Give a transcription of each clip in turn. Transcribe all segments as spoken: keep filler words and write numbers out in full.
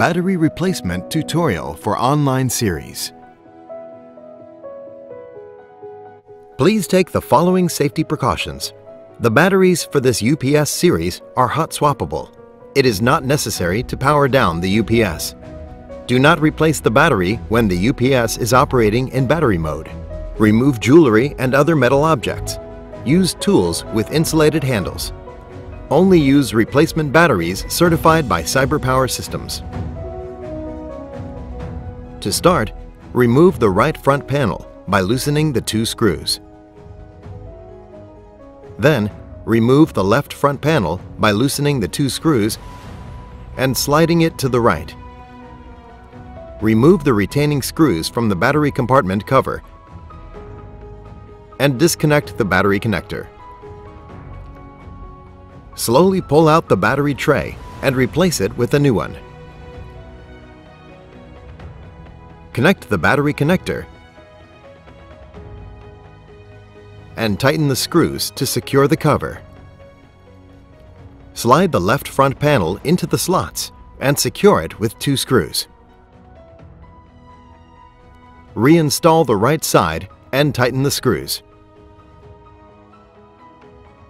Battery Replacement Tutorial for Online Series. Please take the following safety precautions. The batteries for this U P S series are hot swappable. It is not necessary to power down the U P S. Do not replace the battery when the U P S is operating in battery mode. Remove jewelry and other metal objects. Use tools with insulated handles. Only use replacement batteries certified by CyberPower Systems. To start, remove the right front panel by loosening the two screws. Then, remove the left front panel by loosening the two screws and sliding it to the right. Remove the retaining screws from the battery compartment cover and disconnect the battery connector. Slowly pull out the battery tray and replace it with a new one. Connect the battery connector and tighten the screws to secure the cover. Slide the left front panel into the slots and secure it with two screws. Reinstall the right side and tighten the screws.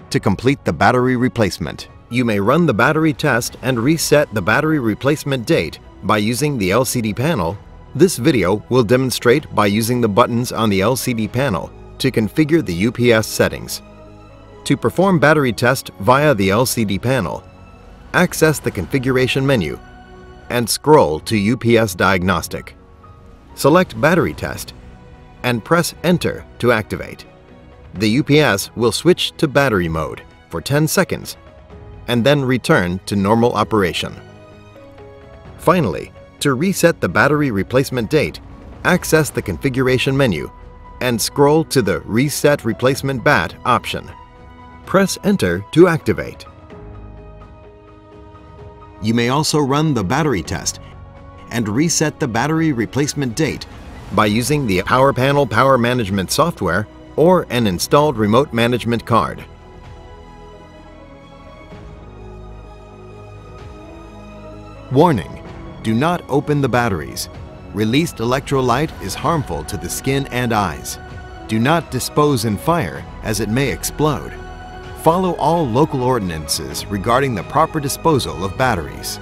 To complete the battery replacement, you may run the battery test and reset the battery replacement date by using the L C D panel. This video will demonstrate by using the buttons on the L C D panel to configure the U P S settings. To perform battery test via the L C D panel, access the configuration menu and scroll to U P S Diagnostic. Select Battery Test and press Enter to activate. The U P S will switch to battery mode for ten seconds and then return to normal operation. Finally, to reset the battery replacement date, access the configuration menu and scroll to the Reset Replacement B A T option. Press Enter to activate. You may also run the battery test and reset the battery replacement date by using the PowerPanel Power Management software or an installed remote management card. Warning: do not open the batteries. Released electrolyte is harmful to the skin and eyes. Do not dispose in fire, as it may explode. Follow all local ordinances regarding the proper disposal of batteries.